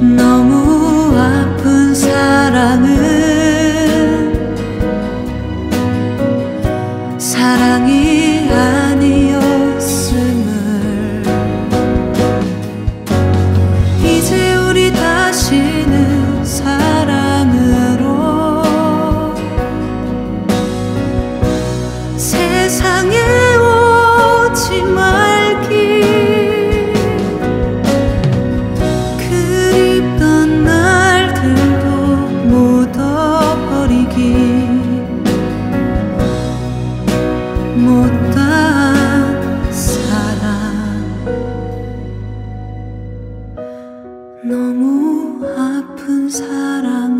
너무 아픈 사랑.